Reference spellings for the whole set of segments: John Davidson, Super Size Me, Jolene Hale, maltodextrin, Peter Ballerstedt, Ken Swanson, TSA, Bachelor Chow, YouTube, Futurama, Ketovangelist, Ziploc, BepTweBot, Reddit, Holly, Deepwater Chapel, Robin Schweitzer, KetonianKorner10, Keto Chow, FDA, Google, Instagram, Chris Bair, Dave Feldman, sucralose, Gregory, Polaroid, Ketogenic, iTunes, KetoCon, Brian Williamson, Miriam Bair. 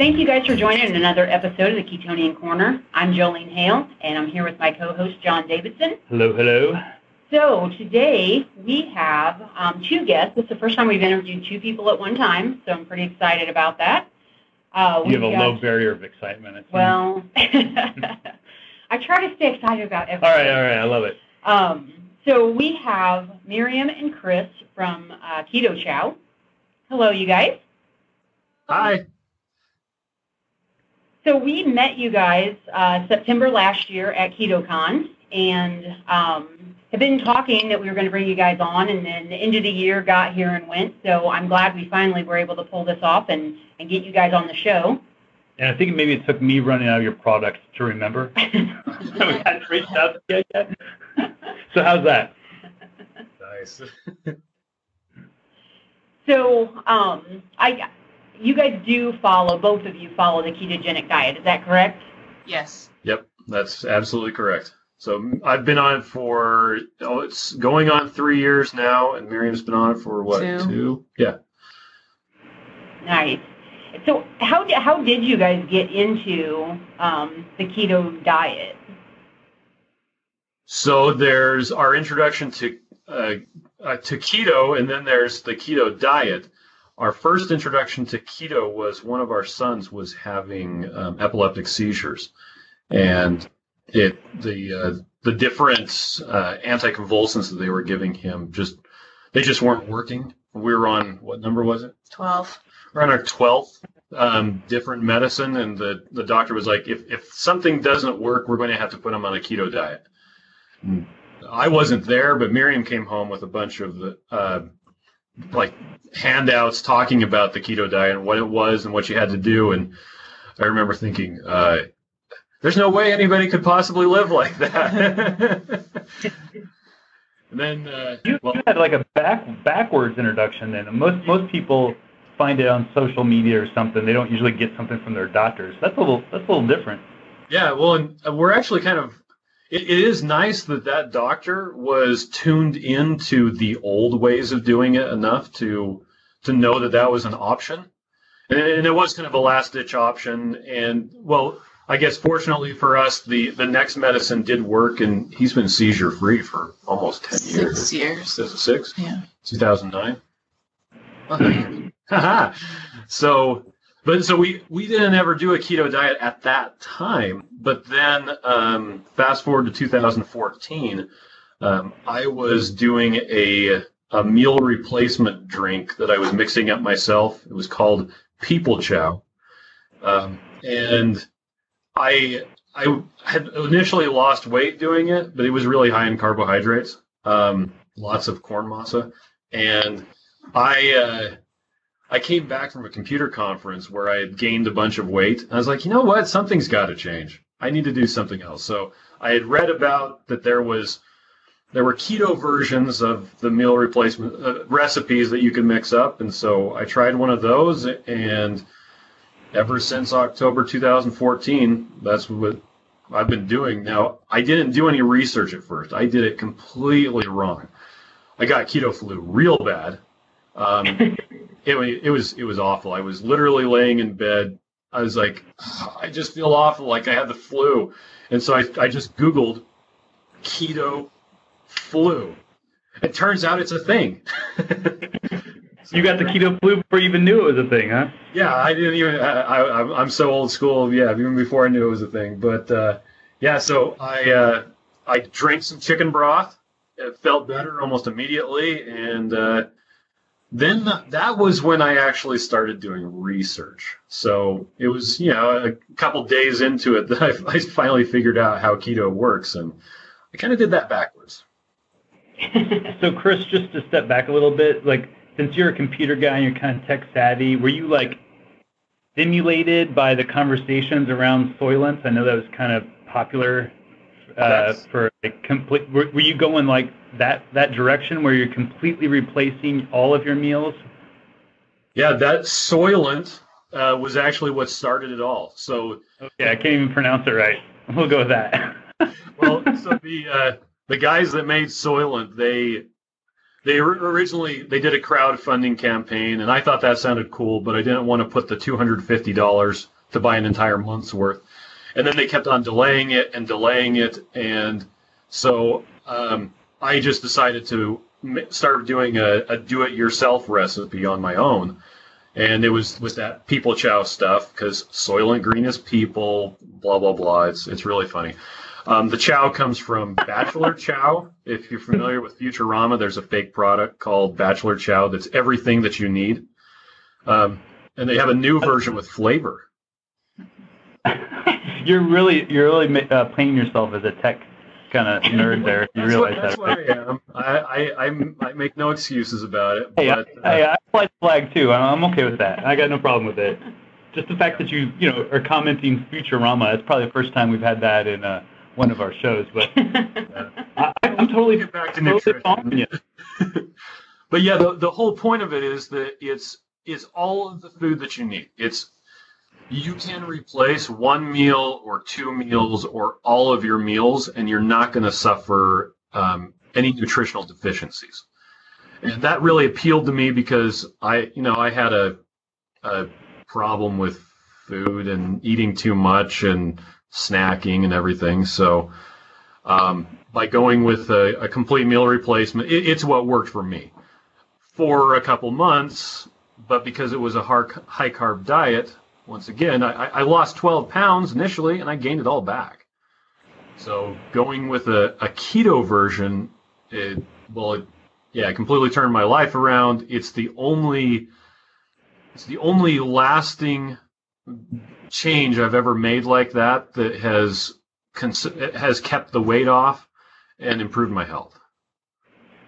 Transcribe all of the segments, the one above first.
Thank you guys for joining another episode of the Ketonian Korner. I'm Jolene Hale, and I'm here with my co-host, John Davidson. Hello, hello. So today we have two guests. It's the first time we've interviewed two people at one time, so I'm pretty excited about that. You have a low barrier of excitement, I think. Well, I try to stay excited about everything. All right, I love it. So we have Miriam and Chris from Keto Chow. Hello, you guys. Hi. So we met you guys September last year at KetoCon and have been talking that we were going to bring you guys on, and then the end of the year got here and went. So I'm glad we finally were able to pull this off and get you guys on the show. And I think maybe it took me running out of your product to remember. We hadn't reached out to you yet. So how's that? Nice. So you guys do follow, both of you follow the ketogenic diet. Is that correct? Yes. Yep, that's absolutely correct. So I've been on it for, it's going on 3 years now, and Miriam's been on it for what, two? Yeah. Nice. So how did you guys get into the keto diet? So there's our introduction to keto, and then there's the keto diet. Our first introduction to keto was one of our sons was having epileptic seizures, and the different anticonvulsants that they were giving him just weren't working. We were on, what number was it? 12. We're on our 12th different medicine, and the doctor was like, if something doesn't work, we're going to have to put him on a keto diet. And I wasn't there, but Miriam came home with a bunch of the handouts talking about the keto diet and what it was and what you had to do. And I remember thinking, there's no way anybody could possibly live like that. And then you had like a backwards introduction then. Most people find it on social media or something. They don't usually get something from their doctors. That's a little different. Yeah, well, and we're actually kind of, it is nice that doctor was tuned into the old ways of doing it enough to know that was an option. And it was kind of a last-ditch option. And, well, I guess fortunately for us, the next medicine did work, and he's been seizure-free for almost 10 years. 6 years. Six? Yeah. 2009. Haha. So we didn't ever do a keto diet at that time, but then fast forward to 2014, I was doing a meal replacement drink that I was mixing up myself. It was called People Chow, and I had initially lost weight doing it, but it was really high in carbohydrates, lots of corn masa, and I came back from a computer conference where I had gained a bunch of weight. And I was like, you know what? Something's got to change. I need to do something else. So I had read about that there were keto versions of the meal replacement recipes that you could mix up. And so I tried one of those. And ever since October 2014, that's what I've been doing. Now, I didn't do any research at first. I did it completely wrong. I got keto flu real bad. It was awful. I was literally laying in bed. I was like, I just feel awful, like I had the flu. And so I just Googled keto flu. It turns out it's a thing. So you got the keto flu before you even knew it was a thing, huh? Yeah, I didn't even. I'm so old school. Yeah, even before I knew it was a thing. But yeah, so I drank some chicken broth. It felt better almost immediately, and then that was when I actually started doing research. So it was, a couple days into it that I finally figured out how keto works, and I kind of did that backwards. So Chris, just to step back a little bit, like since you're a computer guy and you're kind of tech savvy, were you like stimulated by the conversations around Soylent? I know that was kind of popular for like complete. Were you going like that direction where you're completely replacing all of your meals? Yeah, that Soylent was actually what started it all. So okay, I can't even pronounce it right. We'll go with that. Well, so the guys that made Soylent, they They did a crowdfunding campaign, and I thought that sounded cool, but I didn't want to put the $250 to buy an entire month's worth. And then they kept on delaying it, and so I just decided to start doing a do-it-yourself recipe on my own. And it was that People Chow stuff, because Soylent Green is people, blah, blah, blah. It's really funny. The chow comes from Bachelor Chow. If you're familiar with Futurama, there's a fake product called Bachelor Chow that's everything that you need. And they have a new version with flavor. You're really painting yourself as a tech kind of nerd there. You realize that's that. That's what I am. I make no excuses about it. Hey, but, I applied flag too. I'm okay with that. I got no problem with it. Just the fact that you know are commenting Futurama. It's probably the first time we've had that in one of our shows. But I'm totally back to nutrition. But yeah, the whole point of it is that it's all of the food that you need. You can replace one meal or two meals or all of your meals, and you're not going to suffer any nutritional deficiencies. And that really appealed to me because I had a problem with food and eating too much and snacking and everything. So by going with a complete meal replacement, it's what worked for me for a couple months. But because it was a high carb diet. Once again, I lost 12 pounds initially, and I gained it all back. So going with a keto version, it completely turned my life around. It's the only lasting change I've ever made like that that has kept the weight off and improved my health.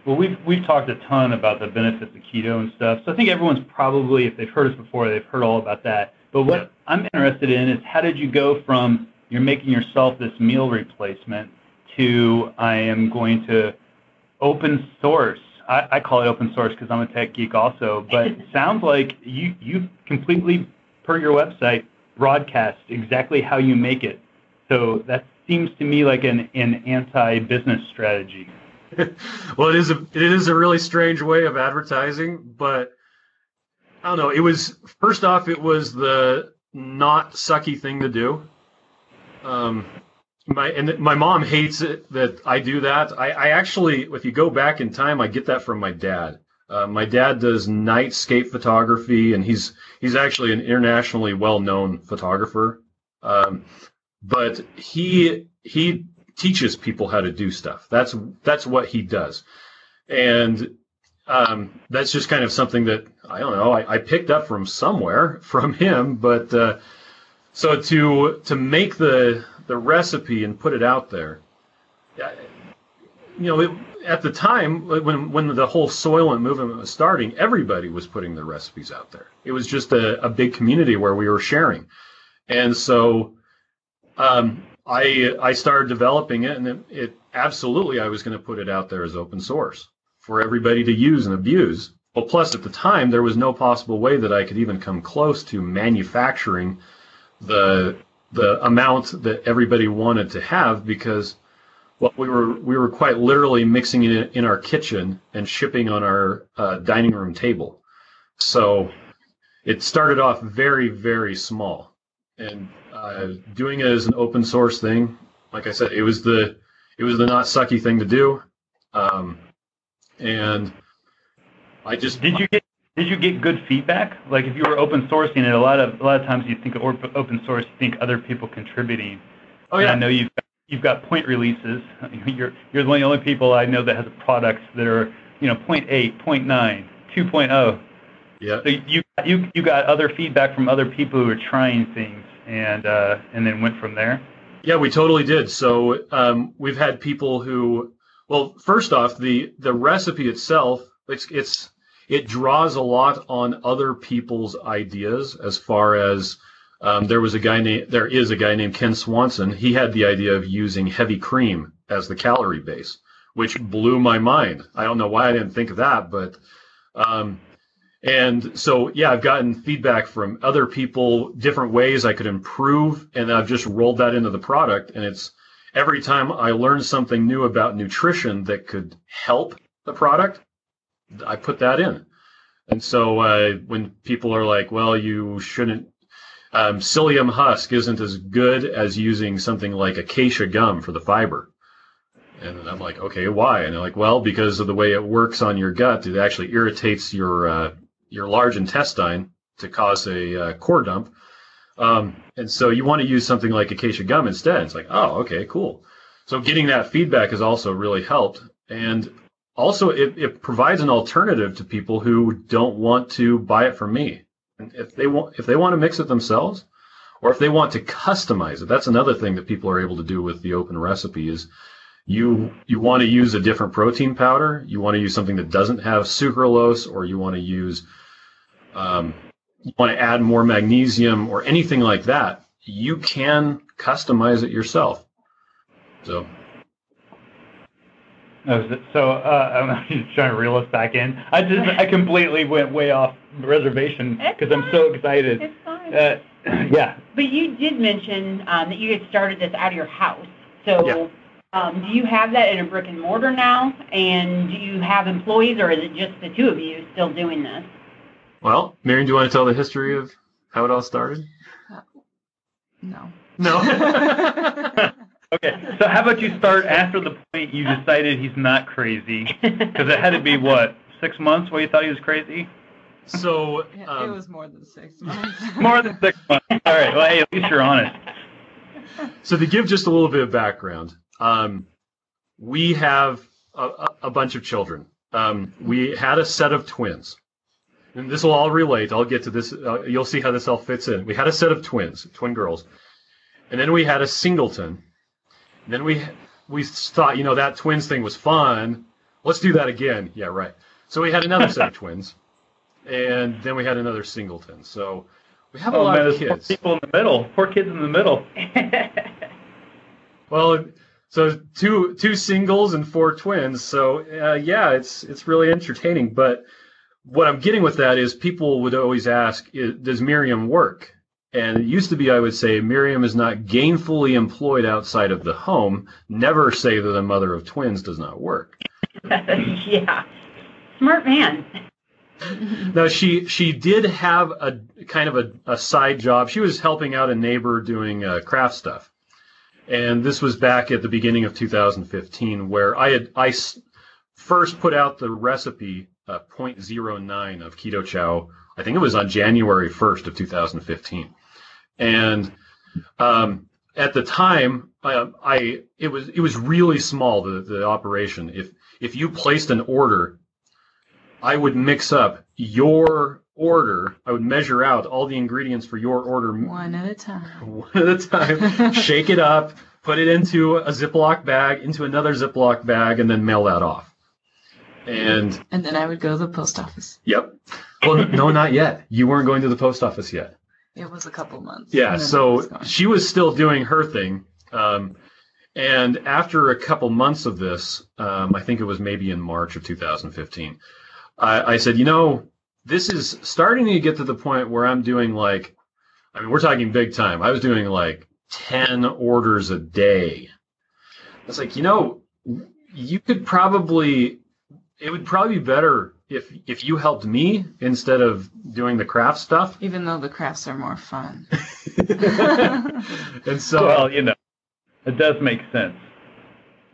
Well, we've talked a ton about the benefits of keto and stuff, so I think everyone's probably, if they've heard us before, they've heard all about that. But what I'm interested in is how did you go from you're making yourself this meal replacement to I am going to open source. I call it open source because I'm a tech geek also, but it sounds like you completely, per your website, broadcast exactly how you make it. So that seems to me like an anti-business strategy. Well, it is a really strange way of advertising, but I don't know. It was the not sucky thing to do. My mom hates it that I do that. I actually, if you go back in time, I get that from my dad. My dad does nightscape photography, and he's actually an internationally well-known photographer. But he teaches people how to do stuff. That's what he does, and. That's just kind of something that, I don't know, I picked up from somewhere from him, but so to make the recipe and put it out there, at the time when the whole Soylent movement was starting, everybody was putting their recipes out there. It was just a big community where we were sharing. And so I started developing it, and it absolutely, I was going to put it out there as open source for everybody to use and abuse. Well, plus at the time, there was no possible way that I could even come close to manufacturing the amount that everybody wanted to have because, well, we were quite literally mixing it in our kitchen and shipping on our dining room table. So it started off very, very small. And doing it as an open source thing, like I said, it was the not sucky thing to do. And I just did you get good feedback? Like if you were open sourcing it, a lot of times you think of open source, you think other people contributing. Oh yeah, and I know you've got point releases. You're one of the only people I know that has products that are 0.8, 0.9, 2.0. Yeah. So you got other feedback from other people who are trying things and then went from there. Yeah, we totally did. So we've had people who. Well, first off, the recipe itself, it draws a lot on other people's ideas as far as there is a guy named Ken Swanson. He had the idea of using heavy cream as the calorie base, which blew my mind. I don't know why I didn't think of that, but and so, yeah, I've gotten feedback from other people, different ways I could improve, and I've just rolled that into the product, and it's. Every time I learned something new about nutrition that could help the product, I put that in. And so when people are like, well, you shouldn't, psyllium husk isn't as good as using something like acacia gum for the fiber. And I'm like, okay, why? And they're like, well, because of the way it works on your gut, it actually irritates your large intestine to cause a core dump. And so you want to use something like acacia gum instead. It's like, oh, okay, cool. So getting that feedback has also really helped. And also it provides an alternative to people who don't want to buy it from me. And if they want to mix it themselves, or if they want to customize it, that's another thing that people are able to do with the open recipe is you want to use a different protein powder, you want to use something that doesn't have sucralose, or you want to use you want to add more magnesium or anything like that, you can customize it yourself. So I'm just trying to reel us back in. I completely went way off reservation because I'm so excited. It's fine. Yeah. But you did mention that you had started this out of your house. So yeah. Do you have that in a brick and mortar now? And do you have employees, or is it just the two of you still doing this? Well, Miriam, do you want to tell the history of how it all started? No. No? Okay, so how about you start after the point you decided he's not crazy? Because it had to be, what, 6 months where you thought he was crazy? So it was more than 6 months. More than 6 months. All right, well, hey, at least you're honest. So to give just a little bit of background, we have a bunch of children. We had a set of twins. And this will all relate. I'll get to this. You'll see how this all fits in. We had a set of twins, twin girls. And then we had a singleton. Then we thought, you know, that twins thing was fun. Let's do that again. Yeah, right. So we had another set of twins, and then we had another singleton. So we have a lot of kids. Poor people in the middle. Poor kids in the middle. Well, so two singles and 4 twins. So yeah, it's really entertaining. But what I'm getting with that is people would always ask, does Miriam work? And it used to be, I would say, Miriam is not gainfully employed outside of the home. Never say that a mother of twins does not work. Yeah. Smart man. Now, she did have a kind of a side job. She was helping out a neighbor doing craft stuff. And this was back at the beginning of 2015, where I first put out the recipe 0.09 of Keto Chow. I think it was on January 1st of 2015. And at the time, it was really small, the operation. If you placed an order, I would mix up your order. I would measure out all the ingredients for your order. One at a time. Shake it up, put it into a Ziploc bag, into another Ziploc bag, and then mail that off. And then I would go to the post office. Yep. Well, no, not yet. You weren't going to the post office yet. It was a couple months. Yeah, so she was still doing her thing. And after a couple months of this, I think it was maybe in March of 2015, I said, you know, this is starting to get to the point where I'm doing like, I mean, we're talking big time. I was doing like 10 orders a day. I was like, you know, you could probably... It would probably be better if you helped me instead of doing the craft stuff. Even though the crafts are more fun. And so, well, you know, it does make sense.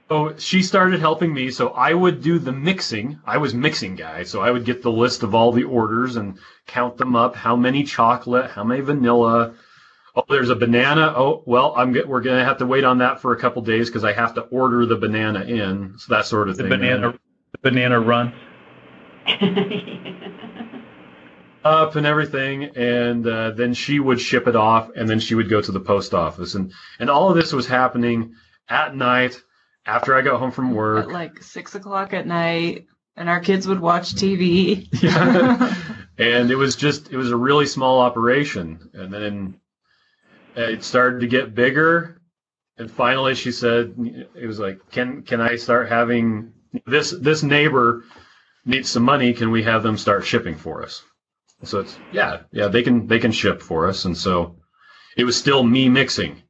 So she started helping me, so I would do the mixing. I was mixing guy, so I would get the list of all the orders and count them up. How many chocolate? How many vanilla? Oh, there's a banana. Oh, well, we're going to have to wait on that for a couple days because I have to order the banana in. So that sort of thing. Banana runs up and everything, and then she would ship it off, and then she would go to the post office, and all of this was happening at night after I got home from work at like 6 o'clock at night, and our kids would watch TV. Yeah. And it was a really small operation, and then it started to get bigger, and finally she said, it was like, can I start having this neighbor needs some money. Can we have them start shipping for us? So it's, yeah, they can ship for us. And so it was still me mixing.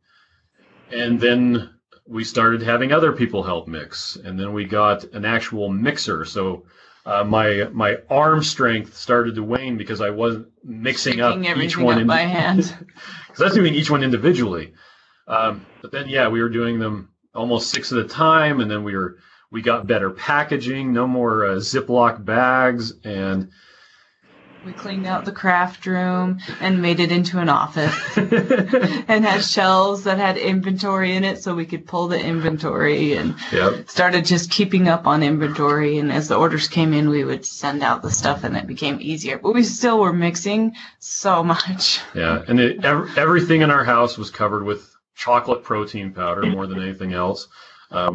And then we started having other people help mix. And then we got an actual mixer. So my arm strength started to wane because I wasn't mixing up each one by hand. Because I was doing each one individually. But then, yeah, we were doing them almost 6 at a time, and then we got better packaging, no more Ziploc bags, and we cleaned out the craft room and made it into an office and had shelves that had inventory in it so we could pull the inventory, and started just keeping up on inventory. And as the orders came in, we would send out the stuff, and it became easier. But we still were mixing so much. Yeah, and everything in our house was covered with chocolate protein powder more than anything else.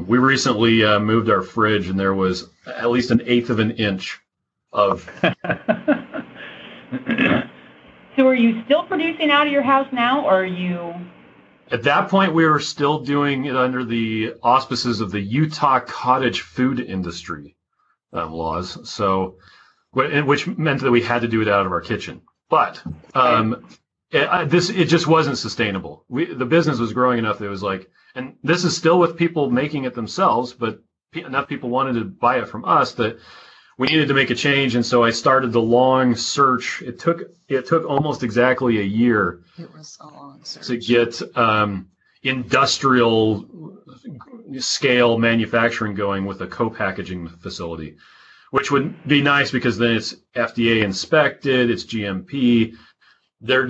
We recently moved our fridge, and there was at least an 1/8 of an inch of... So are you still producing out of your house now, or are you... At that point, we were still doing it under the auspices of the Utah cottage food industry laws, so which meant that we had to do it out of our kitchen. But it just wasn't sustainable. The business was growing enough that it was like, and this is still with people making it themselves, but enough people wanted to buy it from us that we needed to make a change, and so I started the long search. It took almost exactly a year. It was a long search to get industrial scale manufacturing going with a co-packaging facility, which would be nice because then it's FDA inspected, it's GMP. They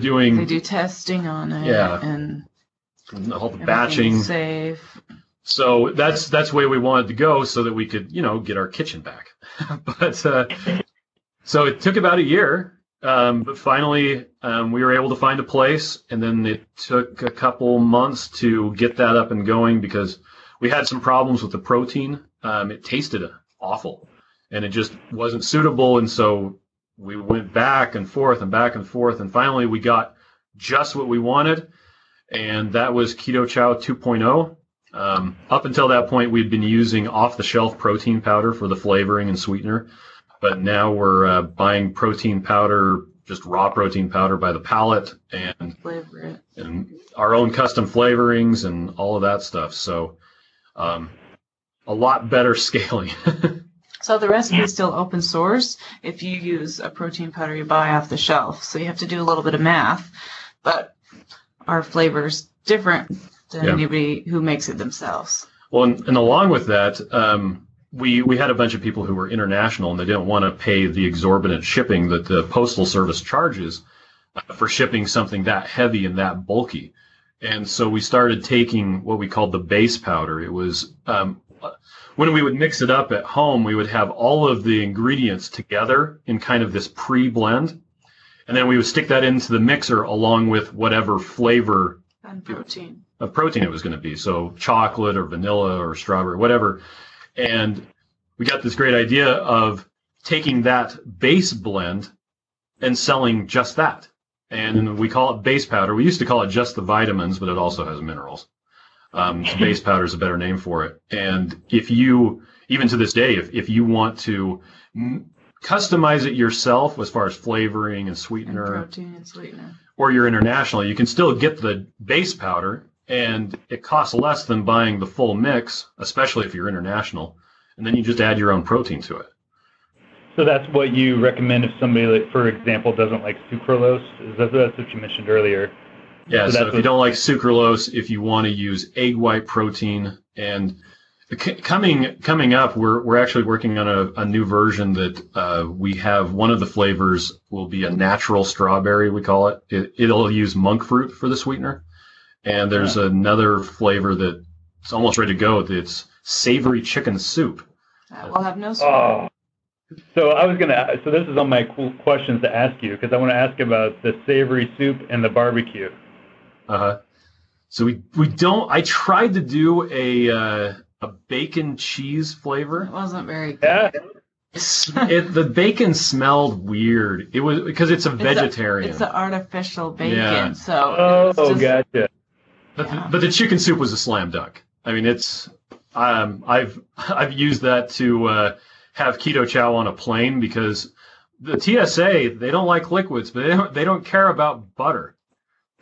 do testing on it, and all the batching. Safe. So that's the way we wanted to go, so that we could, get our kitchen back. But so it took about a year, but finally we were able to find a place, and then it took a couple months to get that up and going because we had some problems with the protein. It tasted awful, and it just wasn't suitable, and so we went back and forth and back and forth, and finally we got just what we wanted, and that was Keto Chow 2.0. Up until that point, we'd been using off-the-shelf protein powder for the flavoring and sweetener, but now we're buying protein powder, just raw protein powder by the pallet, and our own custom flavorings and all of that stuff. So a lot better scaling. So the recipe is still open source if you use a protein powder you buy off the shelf. So you have to do a little bit of math, but our flavor's different than anybody who makes it themselves. Well, and along with that, we had a bunch of people who were international, and they didn't want to pay the exorbitant shipping that the Postal Service charges for shipping something that heavy and that bulky. And so we started taking what we called the base powder. It was when we would mix it up at home, we would have all of the ingredients together in kind of this pre-blend, and then we would stick that into the mixer along with whatever flavor and protein. Of protein it was going to be, so chocolate or vanilla or strawberry, whatever. And we got this great idea of taking that base blend and selling just that. And we call it base powder. We used to call it just the vitamins, but it also has minerals. So base powder is a better name for it. And if you, even to this day, if you want to customize it yourself as far as flavoring and sweetener, and protein and sweetener, or you're international, you can still get the base powder, and it costs less than buying the full mix, especially if you're international, and then you just add your own protein to it. So that's what you recommend if somebody, like, for example, doesn't like sucralose? That's what you mentioned earlier. Yeah, so if you don't like sucralose, if you want to use egg white protein, and coming up, we're actually working on a new version that we have. One of the flavors will be a natural strawberry, we call it. It'll use monk fruit for the sweetener. And there's another flavor that's almost ready to go. It's savory chicken soup. We'll have no sweetener. So this is on my cool questions to ask you, because I want to ask about the savory soup and the barbecue. So we don't. I tried to do a bacon cheese flavor. It wasn't very good. Yeah. The bacon smelled weird. It was because it's a vegetarian. It's an artificial bacon. Yeah. So. Oh, gotcha. But the chicken soup was a slam dunk. I mean, it's I've used that to have Keto Chow on a plane because the TSA, they don't like liquids, but they don't care about butter.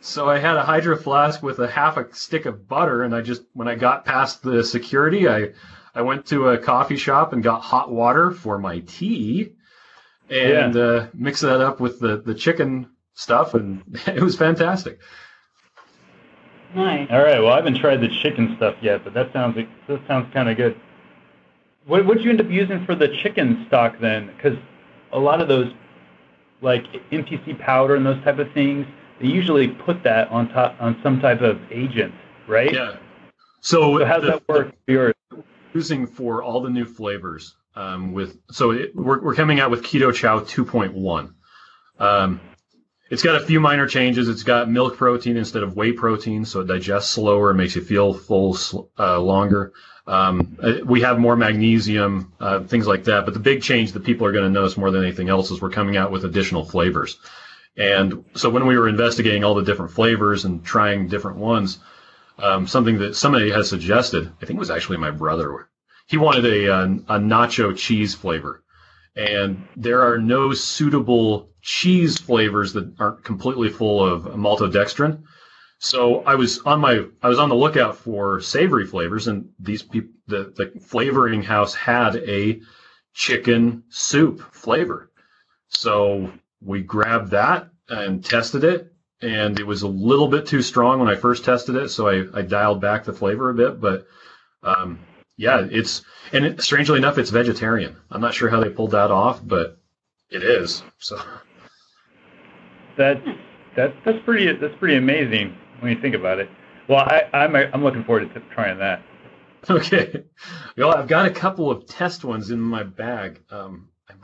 So I had a Hydro Flask with a half a stick of butter, and I just, when I got past the security, I I went to a coffee shop and got hot water for my tea and mixed that up with the chicken stuff, and it was fantastic. Nice. All right. Well, I haven't tried the chicken stuff yet, but that sounds kind of good. What did you end up using for the chicken stock then? Because a lot of those, like MPC powder and those type of things, they usually put that on top on some type of agent, right? Yeah. So how does that work for yours? Using for all the new flavors we're coming out with Keto Chow 2.1. It's got a few minor changes. It's got milk protein instead of whey protein, so it digests slower and makes you feel full longer. We have more magnesium, things like that. But the big change that people are going to notice more than anything else is we're coming out with additional flavors. And so when we were investigating all the different flavors and trying different ones, something that somebody has suggested, I think it was actually my brother, he wanted a nacho cheese flavor. And there are no suitable cheese flavors that aren't completely full of maltodextrin. So I was on the lookout for savory flavors, and these people, the flavoring house had a chicken soup flavor. So we grabbed that and tested it, and it was a little bit too strong when I first tested it, so I dialed back the flavor a bit. But strangely enough, it's vegetarian. I'm not sure how they pulled that off, but it is. So that's pretty amazing when you think about it. Well, I'm looking forward to trying that. Okay. Well, I've got a couple of test ones in my bag. I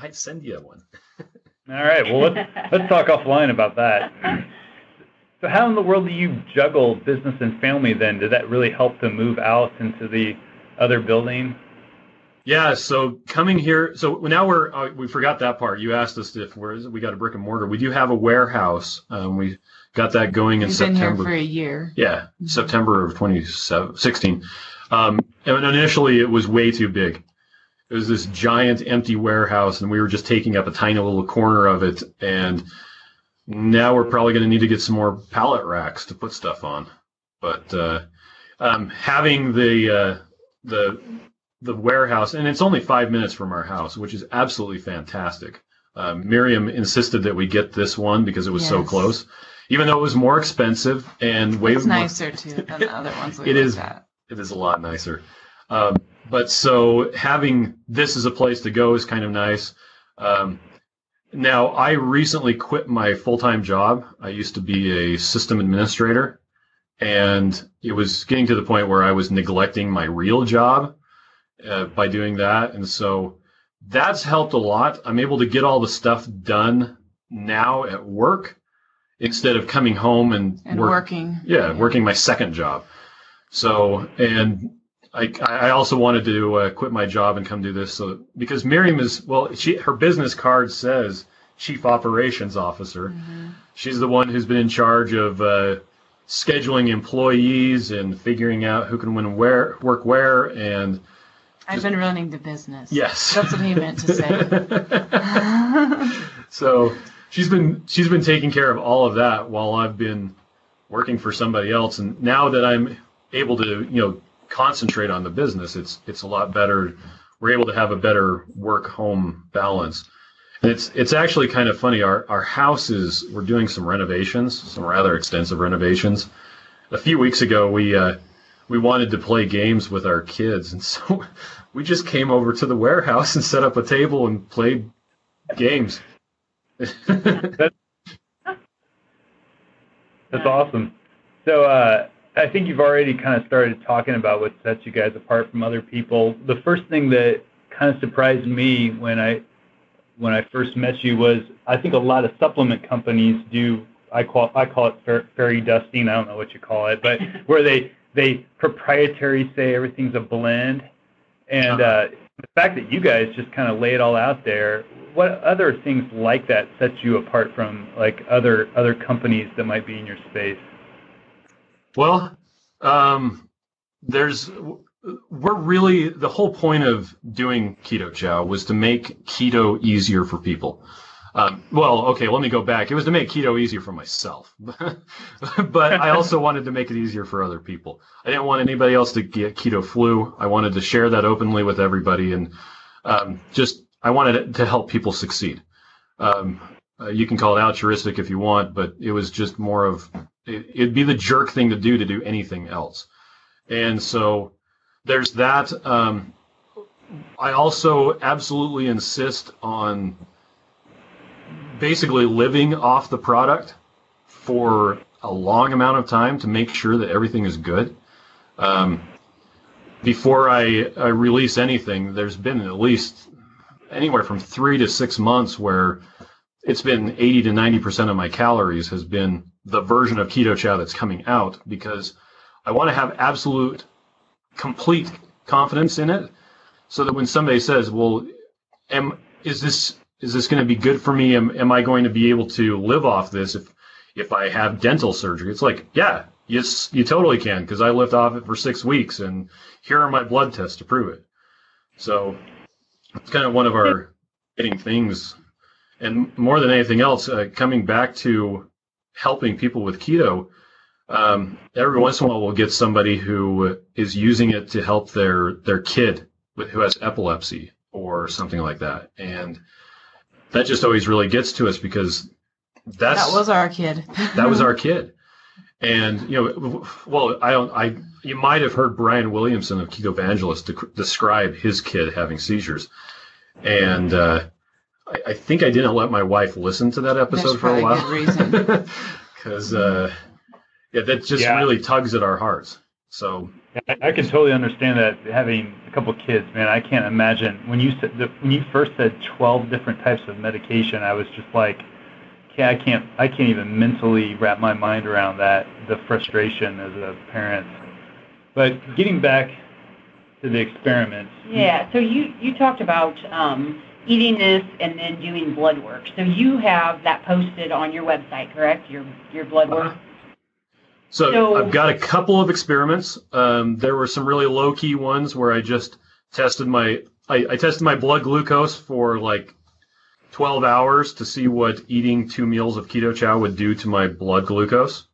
might send you one. All right. Well, let's talk offline about that. So how in the world do you juggle business and family then? Did that really help to move out into the other building? Yeah. So coming here, so now we forgot that part. You asked us if we got a brick and mortar. We do have a warehouse. We got that going in September. We've been here for a year. Yeah. Mm-hmm. September of 2016. And initially it was way too big. It was this giant empty warehouse, and we were just taking up a tiny little corner of it. And now we're probably going to need to get some more pallet racks to put stuff on. But having the warehouse, and it's only 5 minutes from our house, which is absolutely fantastic. Miriam insisted that we get this one because it was so close, even though it was more expensive and way nicer too than the other ones. It is a lot nicer. But so having this as a place to go is kind of nice. Now, I recently quit my full-time job. I used to be a system administrator, and it was getting to the point where I was neglecting my real job by doing that. And so that's helped a lot. I'm able to get all the stuff done now at work instead of coming home and working. Yeah, working my second job. So, and I also wanted to quit my job and come do this, so because Miriam is, well, her business card says Chief Operations Officer. Mm-hmm. She's the one who's been in charge of scheduling employees and figuring out who can work where, and just, I've been running the business. Yes, that's what he meant to say. So she's been taking care of all of that while I've been working for somebody else, and now that I'm able to, concentrate on the business, it's a lot better. We're able to have a better work-home balance. And it's actually kind of funny. Our house is, we're doing some renovations, some rather extensive renovations. A few weeks ago, we wanted to play games with our kids, and so we just came over to the warehouse and set up a table and played games. That's awesome. So, I think you've already kind of started talking about what sets you guys apart from other people. The first thing that kind of surprised me when I first met you was, I think a lot of supplement companies do, I call it fairy dusting. I don't know what you call it, but where they proprietary say everything's a blend. And the fact that you guys just kind of lay it all out there, what other things like that set you apart from like other companies that might be in your space? Well, the whole point of doing Keto Chow was to make keto easier for people. Well, okay, let me go back. It was to make keto easier for myself, but I also wanted to make it easier for other people. I didn't want anybody else to get keto flu. I wanted to share that openly with everybody, and I wanted to help people succeed. You can call it altruistic if you want, but it was just more of, it'd be the jerk thing to do anything else. And so there's that. I also absolutely insist on basically living off the product for a long amount of time to make sure that everything is good. Before I release anything, there's been at least anywhere from 3 to 6 months where it's been 80 to 90% of my calories has been the version of Keto Chow that's coming out, because I want to have absolute, complete confidence in it, so that when somebody says, well, is this going to be good for me? Am I going to be able to live off this if I have dental surgery? It's like, yeah, yes, you totally can, because I lived off it for 6 weeks, and here are my blood tests to prove it. So it's kind of one of our getting things. And more than anything else, coming back to helping people with keto, every once in a while we'll get somebody who is using it to help their kid who has epilepsy or something like that. And that just always really gets to us, because that was our kid. That was our kid. And, you know, well, you might have heard Brian Williamson of Ketovangelist describe his kid having seizures. And, I think I didn't let my wife listen to that episode for a while. That's probably a good reason. Because that just really tugs at our hearts. So I can totally understand that, having a couple kids, man. I can't imagine when you first said 12 different types of medication. I was just like, okay, I can't even mentally wrap my mind around that. The frustration as a parent. But getting back to the experiments. Yeah. So you talked about. Eating this and then doing blood work. So you have that posted on your website, correct? Your blood work. So I've got a couple of experiments. There were some really low key ones where I just tested my blood glucose for like 12 hours to see what eating 2 meals of Keto Chow would do to my blood glucose.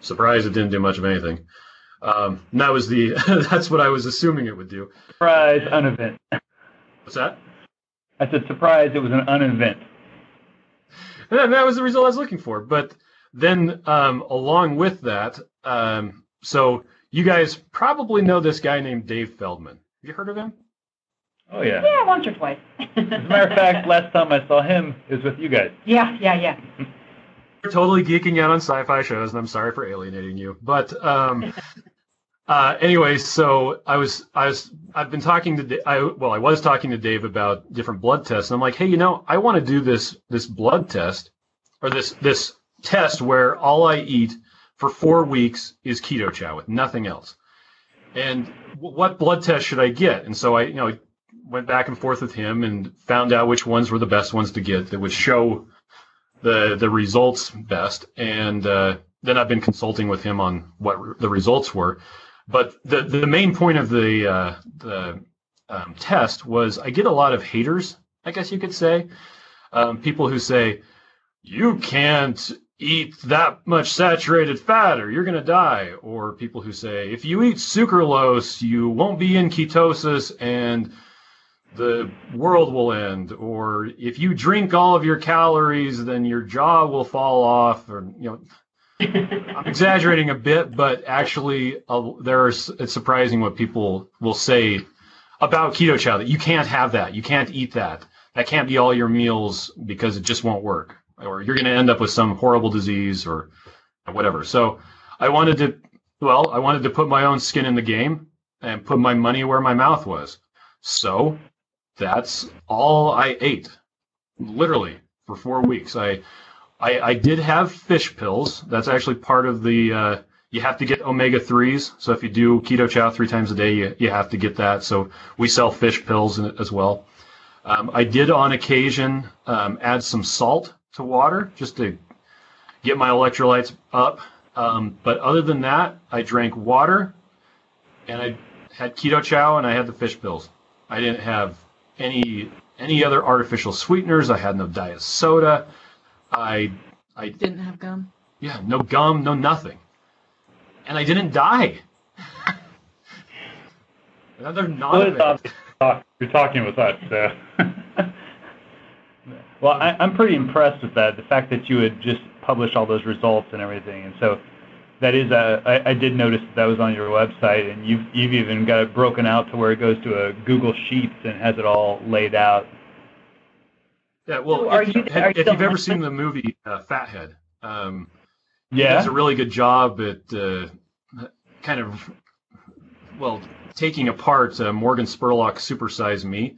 Surprised it didn't do much of anything. That was that's what I was assuming it would do. Surprise, unevent. What's that? I said, surprise, it was an unevent. And that was the result I was looking for. But then along with that, so you guys probably know this guy named Dave Feldman. Have you heard of him? Oh, yeah. Yeah, once or twice. As a matter of fact, last time I saw him, it was with you guys. Yeah. We're totally geeking out on sci-fi shows, and I'm sorry for alienating you. But anyway, so I was talking to Dave about different blood tests, and I'm like, hey, you know, I want to do this blood test, or this test where all I eat for 4 weeks is Keto Chow with nothing else. And what blood test should I get? And so I, you know, went back and forth with him and found out which ones were the best ones to get that would show the results best. And then I've been consulting with him on what the results were. But the main point of the test was I get a lot of haters, I guess you could say, people who say, you can't eat that much saturated fat or you're going to die, or people who say, if you eat sucralose, you won't be in ketosis and the world will end, or if you drink all of your calories, then your jaw will fall off, or, you know. I'm exaggerating a bit, but actually it's surprising what people will say about Keto Chow, that you can't have that, you can't eat that, that can't be all your meals because it just won't work, or you're going to end up with some horrible disease or whatever. So I wanted to put my own skin in the game and put my money where my mouth was. So that's all I ate, literally, for 4 weeks. I did have fish pills. That's actually part of the, you have to get omega-3s. So if you do Keto Chow 3 times a day, you have to get that. So we sell fish pills as well. I did on occasion add some salt to water just to get my electrolytes up. But other than that, I drank water and I had Keto Chow and I had the fish pills. I didn't have any any other artificial sweeteners. I had no diet soda. I didn't have gum. Yeah, no gum, no nothing. And I didn't die. Another non-event. You're talking with us. Well, I'm pretty impressed with that, the fact that you would just publish all those results and everything. And so that is, I did notice that was on your website, and you've even got it broken out to where it goes to a Google Sheets and has it all laid out. Yeah, well, so if you've ever seen the movie Fathead, yeah, he does a really good job at kind of, well, taking apart Morgan Spurlock's Super Size Me.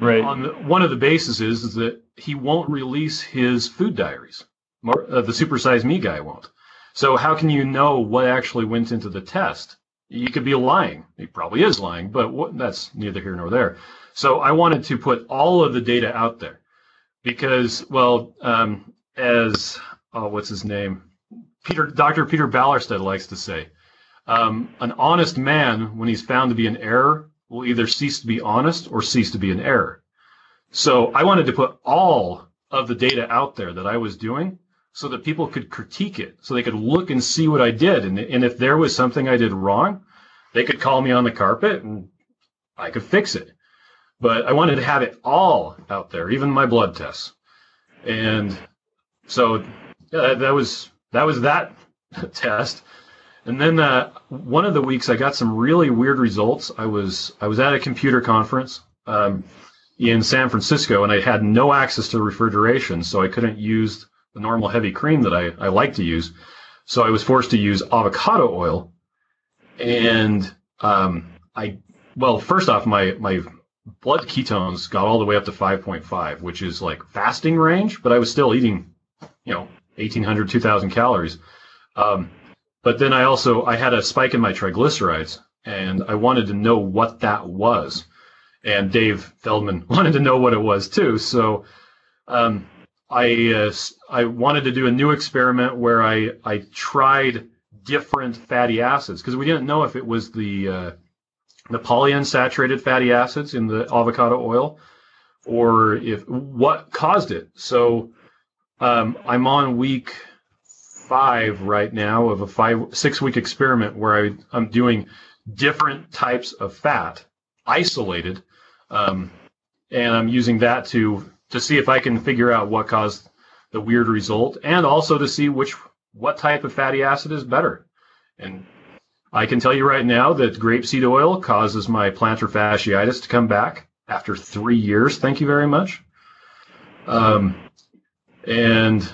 Right. One of the bases is that he won't release his food diaries. The Super Size Me guy won't. So how can you know what actually went into the test? You could be lying. He probably is lying, but that's neither here nor there. So I wanted to put all of the data out there because, well, as what's his name? Dr. Peter Ballerstedt likes to say, an honest man, when he's found to be in error, will either cease to be honest or cease to be in error. So I wanted to put all of the data out there that I was doing so that people could critique it, so they could look and see what I did. And if there was something I did wrong, they could call me on the carpet and I could fix it. But I wanted to have it all out there, even my blood tests. And so yeah, that was that test. And then one of the weeks, I got some really weird results. I was at a computer conference in San Francisco, and I had no access to refrigeration, so I couldn't use the normal heavy cream that I like to use. So I was forced to use avocado oil. And first off, my blood ketones got all the way up to 5.5, which is like fasting range, but I was still eating, 1,800, 2,000 calories. But then I had a spike in my triglycerides, and I wanted to know what that was. And Dave Feldman wanted to know what it was too. So I wanted to do a new experiment where I tried different fatty acids because we didn't know if it was the polyunsaturated fatty acids in the avocado oil or what caused it. So I'm on week 5 right now of a 6-week experiment where I'm doing different types of fat isolated, and I'm using that to see if I can figure out what caused the weird result, and also to see what type of fatty acid is better. And I can tell you right now that grapeseed oil causes my plantar fasciitis to come back after 3 years. Thank you very much. And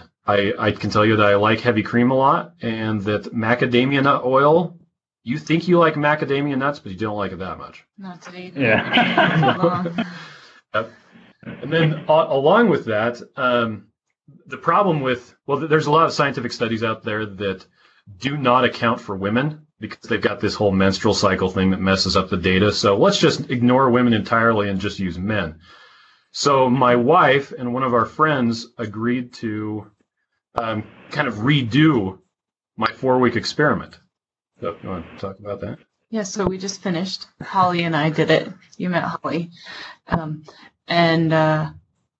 I can tell you that I like heavy cream a lot, and that macadamia nut oil, you think you like macadamia nuts, but you don't like it that much. Not today. Yeah. Yep. And then along with that, the problem with, there's a lot of scientific studies out there that do not account for women because they've got this whole menstrual cycle thing that messes up the data. So let's just ignore women entirely and just use men. So my wife and one of our friends agreed to kind of redo my 4-week experiment. So you want to talk about that? Yeah, so we just finished. Holly and I did it. You met Holly. And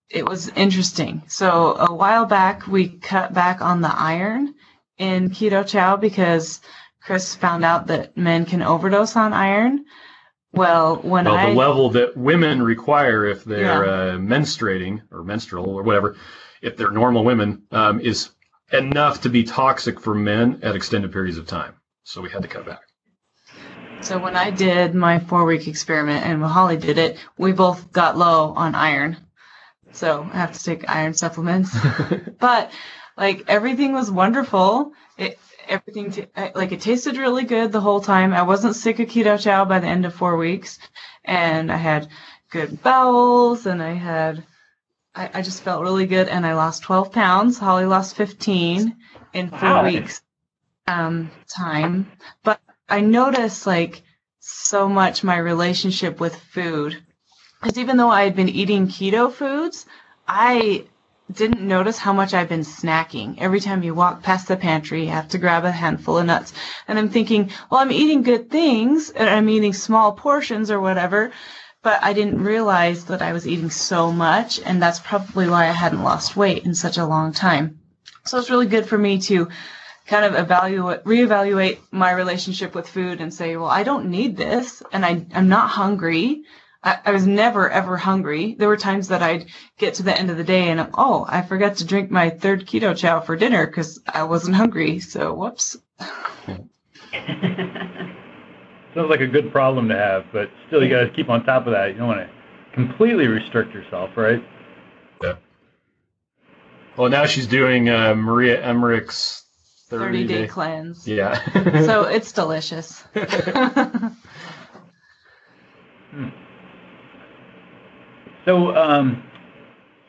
it was interesting. So a while back, we cut back on the iron in Keto Chow because Chris found out that men can overdose on iron. Well, the level that women require if they're menstruating or menstrual or whatever, if they're normal women, is enough to be toxic for men at extended periods of time. So we had to cut back. So when I did my 4-week experiment and when Holly did it, we both got low on iron. So I have to take iron supplements. But everything was wonderful. It tasted really good the whole time. I wasn't sick of Keto Chow by the end of 4 weeks. And I had good bowels, and I just felt really good, and I lost 12 pounds. Holly lost 15 in 4 weeks time. But I noticed so much my relationship with food, because even though I had been eating keto foods, I didn't notice how much I've been snacking. Every time you walk past the pantry, you have to grab a handful of nuts. And I'm thinking, well, I'm eating good things and I'm eating small portions or whatever, but I didn't realize that I was eating so much, and that's probably why I hadn't lost weight in such a long time. So it's really good for me to kind of reevaluate my relationship with food and say, well, I don't need this, and I'm not hungry. I was never, ever hungry. There were times that I'd get to the end of the day and, oh, I forgot to drink my third keto chow for dinner because I wasn't hungry. So, whoops. Sounds like a good problem to have, but still, you got to keep on top of that. You don't want to completely restrict yourself, right? Yeah. Well, now she's doing Maria Emmerich's 30-day cleanse. Yeah. So it's delicious. So,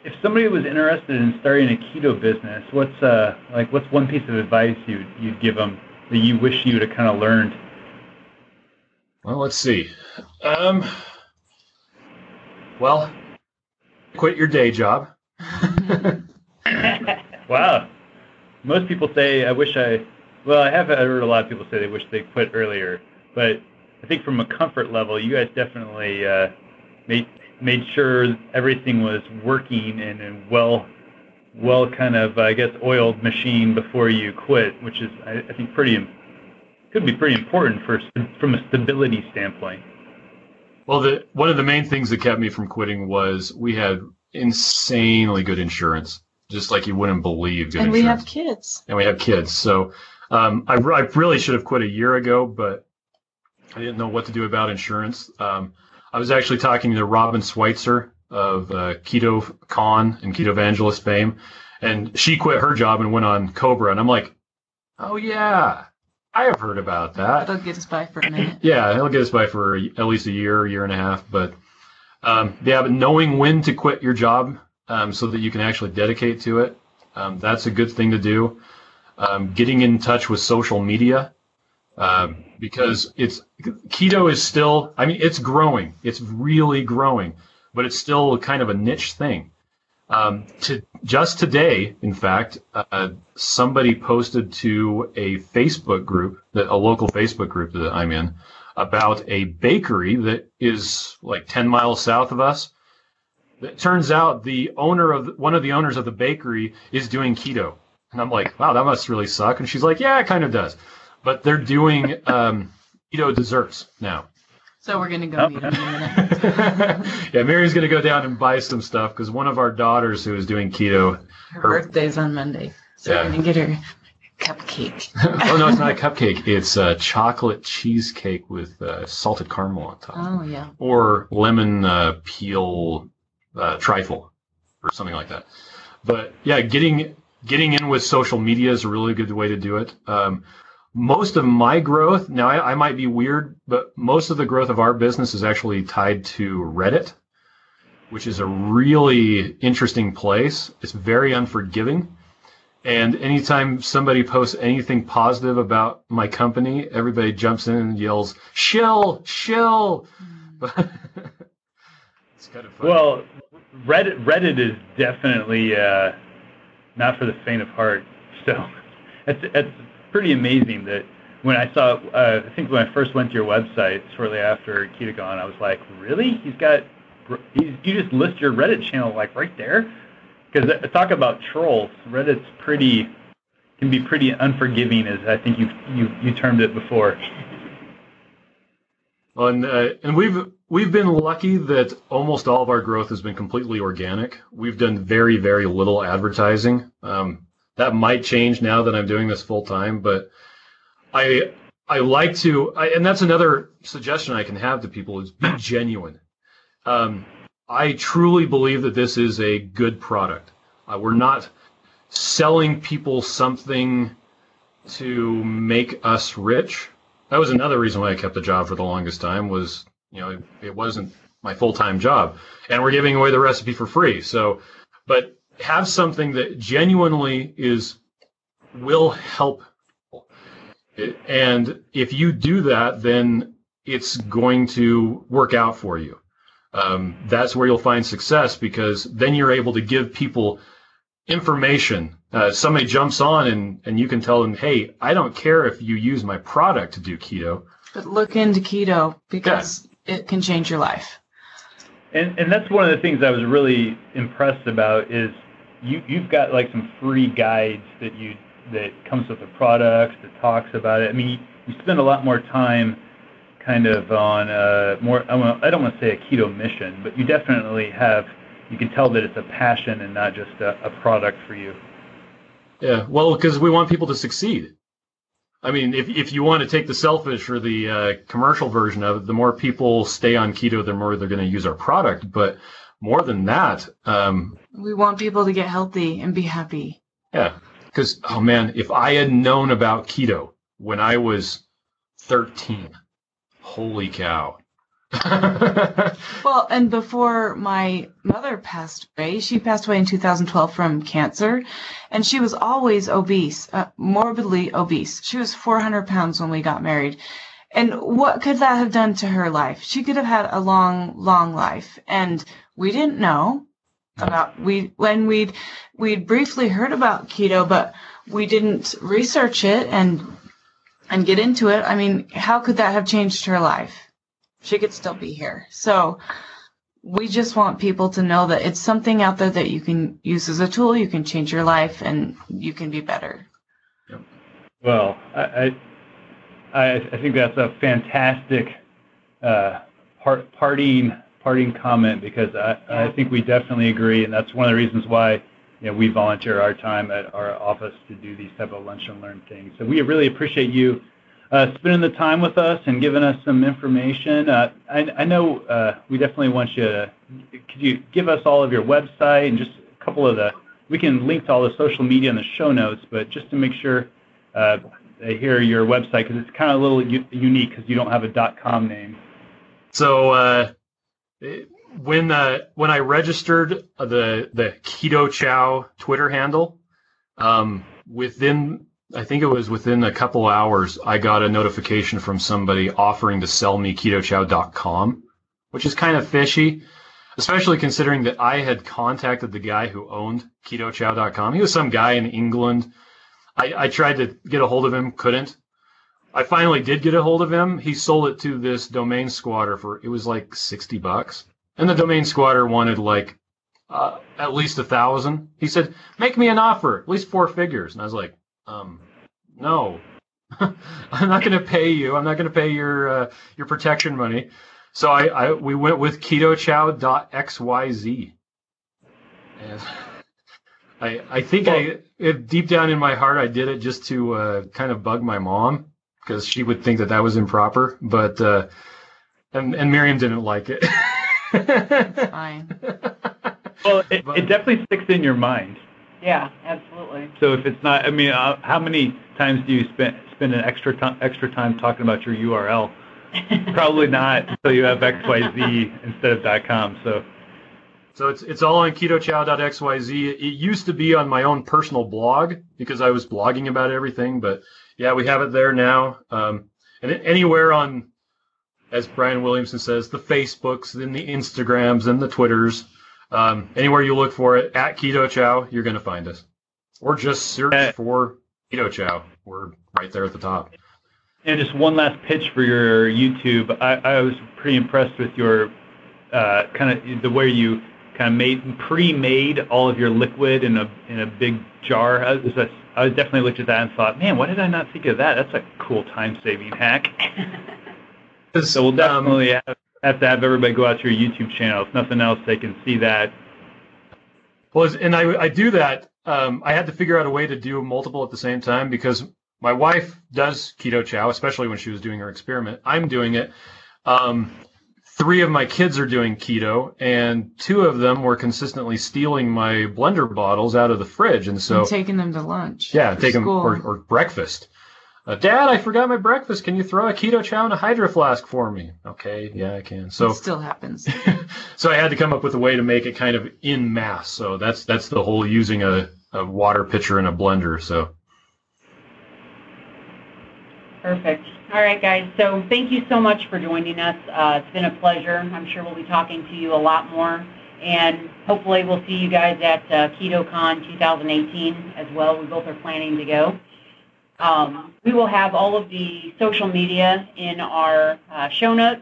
if somebody was interested in starting a keto business, what's one piece of advice you'd give them that you wish you would have kind of learned? Well, let's see. Well, quit your day job. Wow. Most people say, I heard a lot of people say they wish they quit earlier, but I think from a comfort level, you guys definitely made sure everything was working in a well kind of, oiled machine before you quit, which is, I think, could be pretty important from a stability standpoint. Well, one of the main things that kept me from quitting was we had insanely good insurance, just like you wouldn't believe. Good and insurance. We have kids. And we have kids. So I really should have quit a year ago, but I didn't know what to do about insurance. I was actually talking to Robin Schweitzer of KetoCon and Ketovangelist fame, and she quit her job and went on Cobra. And I'm like, oh, yeah. I have heard about that. That'll get us by for a minute. Yeah, it'll get us by for at least a year, year and a half. But but knowing when to quit your job so that you can actually dedicate to it, that's a good thing to do. Getting in touch with social media because keto is still, it's growing. It's really growing, but it's still kind of a niche thing. Just today, in fact, somebody posted to a Facebook group, a local Facebook group that I'm in, about a bakery that is like 10 miles south of us. It turns out one of the owners of the bakery is doing keto. And I'm like, wow, that must really suck. And she's like, yeah, it kind of does. But they're doing keto desserts now. So we're going to go meet him in a minute. Yeah, Mary's going to go down and buy some stuff because one of our daughters who is doing keto. Her birthday's on Monday, so we're going to get her a cupcake. Oh, no, it's not a cupcake. It's a chocolate cheesecake with salted caramel on top. Oh, yeah. Or lemon peel trifle or something like that. But, yeah, getting in with social media is a really good way to do it. Most of my growth, now I might be weird, but most of the growth of our business is actually tied to Reddit, which is a really interesting place. It's very unforgiving. And anytime somebody posts anything positive about my company, everybody jumps in and yells, shill, shill. It's kind of funny. Well, Reddit is definitely not for the faint of heart. So that's pretty amazing that when I saw, I think when I first went to your website shortly after KetoCon, I was like, really? You just list your Reddit channel like right there? Because talk about trolls. Reddit's can be pretty unforgiving, as I think you termed it before. Well, and we've been lucky that almost all of our growth has been completely organic. We've done very, very little advertising. That might change now that I'm doing this full time, but I like to, and that's another suggestion I can have to people is be genuine. I truly believe that this is a good product. We're not selling people something to make us rich. That was another reason why I kept the job for the longest time was, it wasn't my full-time job, and we're giving away the recipe for free. So, but have something that genuinely will help people. And if you do that, then it's going to work out for you. That's where you'll find success, because then you're able to give people information. Somebody jumps on and you can tell them, hey, I don't care if you use my product to do keto. But look into keto because it can change your life. And that's one of the things I was really impressed about is you've got like some free guides that comes with the products, that talks about it. I mean, you spend a lot more time kind of on I don't want to say a keto mission, but you definitely have, you can tell that it's a passion and not just a product for you. Yeah, well, because we want people to succeed. I mean, if you want to take the selfish or the commercial version of it, the more people stay on keto, the more they're going to use our product. But more than that, we want people to get healthy and be happy. Yeah, because, oh man, if I had known about keto when I was 13, holy cow. Well, and before my mother passed away, she passed away in 2012 from cancer, and she was always obese, morbidly obese. She was 400 pounds when we got married. And what could that have done to her life? She could have had a long, long life. And we didn't know about, we'd briefly heard about keto, but we didn't research it and get into it. I mean, how could that have changed her life? She could still be here. So we just want people to know that it's something out there that you can use as a tool. You can change your life and you can be better. Yep. Well, I think that's a fantastic parting comment, because I think we definitely agree. And that's one of the reasons why, you know, we volunteer our time at our office to do these type of lunch and learn things. So we really appreciate you spending the time with us and giving us some information. I know we definitely want you to, could you give us all of your website and just a couple of the, we can link to all the social media in the show notes, but just to make sure they hear your website, because it's kind of a little unique because you don't have a .com name. So when I registered the Keto Chow Twitter handle, I think it was within a couple hours, I got a notification from somebody offering to sell me KetoChow.com, which is kind of fishy, especially considering that I had contacted the guy who owned KetoChow.com. He was some guy in England. I tried to get a hold of him, couldn't. I finally did get a hold of him. He sold it to this domain squatter for, it was like $60. And the domain squatter wanted like at least 1,000. He said, make me an offer, at least 4 figures. And I was like, no, I'm not going to pay you. I'm not going to pay your protection money. So we went with ketochow.xyz. And I think deep down in my heart, I did it just to kind of bug my mom, because she would think that that was improper, but, and Miriam didn't like it. Fine. Well, it definitely sticks in your mind. Yeah, absolutely. So if it's not, I mean, how many times do you spend an extra time talking about your URL? Probably not until you have XYZ instead of .com. So it's all on ketochow.xyz. It used to be on my own personal blog because I was blogging about everything, but yeah, we have it there now. And anywhere on, as Brian Williamson says, the Facebooks, then the Instagrams, and the Twitters. Anywhere you look for it, at Keto Chow, you're going to find us. Or just search for Keto Chow. We're right there at the top. And just one last pitch for your YouTube. I was pretty impressed with your the way you kind of pre-made all of your liquid in a big jar. I definitely looked at that and thought, man, why did I not think of that? That's a cool time-saving hack. So we'll definitely have to have everybody go out to your YouTube channel. If nothing else, they can see that. Well, and I do that. I had to figure out a way to do multiple at the same time, because my wife does Keto Chow, especially when she was doing her experiment. I'm doing it. 3 of my kids are doing keto, and 2 of them were consistently stealing my blender bottles out of the fridge. And so, and taking them to lunch. Yeah, taking them or breakfast. Dad, I forgot my breakfast. Can you throw a Keto Chow in a hydro flask for me? Okay, yeah, I can. So it still happens. So I had to come up with a way to make it kind of in mass. So that's the whole using a water pitcher and a blender. So perfect. All right, guys. So thank you so much for joining us. It's been a pleasure. I'm sure we'll be talking to you a lot more, and hopefully we'll see you guys at KetoCon 2018 as well. We both are planning to go. We will have all of the social media in our show notes,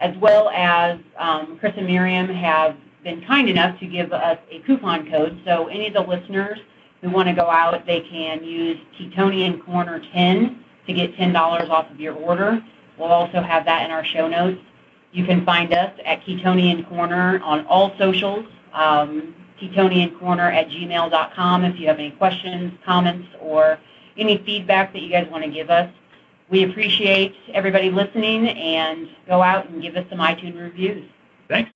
as well as Chris and Miriam have been kind enough to give us a coupon code. So any of the listeners who want to go out, they can use Ketonian Korner 10 to get $10 off of your order. We'll also have that in our show notes. You can find us at Ketonian Korner on all socials, ketoniankorner@gmail.com if you have any questions, comments, or any feedback that you guys want to give us. We appreciate everybody listening, and go out and give us some iTunes reviews. Thanks.